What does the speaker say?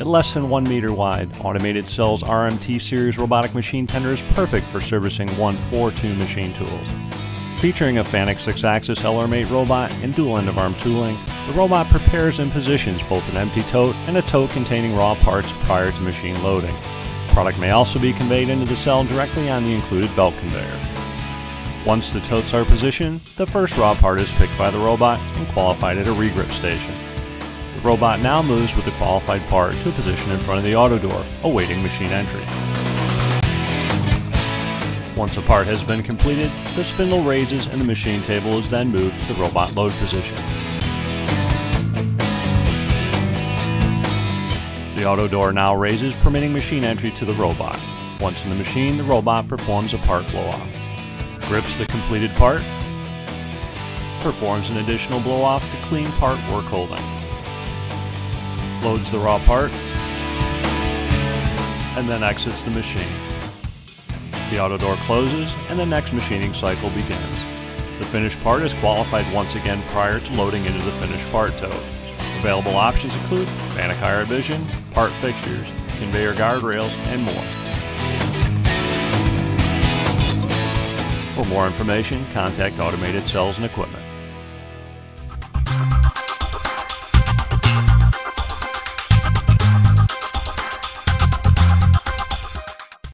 At less than 1 meter wide, Automated Cells RMT series robotic machine tender is perfect for servicing one or two machine tools. Featuring a FANUC 6-axis LR Mate robot and dual end of arm tooling, the robot prepares and positions both an empty tote and a tote containing raw parts prior to machine loading. The product may also be conveyed into the cell directly on the included belt conveyor. Once the totes are positioned, the first raw part is picked by the robot and qualified at a regrip station. The robot now moves with the qualified part to a position in front of the auto door, awaiting machine entry. Once a part has been completed, the spindle raises and the machine table is then moved to the robot load position. The auto door now raises, permitting machine entry to the robot. Once in the machine, the robot performs a part blow-off. Grips the completed part, performs an additional blow-off to clean part work holding. Loads the raw part, and then exits the machine. The auto door closes and the next machining cycle begins. The finished part is qualified once again prior to loading into the finished part tote. Available options include FANUC iRVision, part fixtures, conveyor guardrails, and more. For more information, contact Automated Cells and Equipment.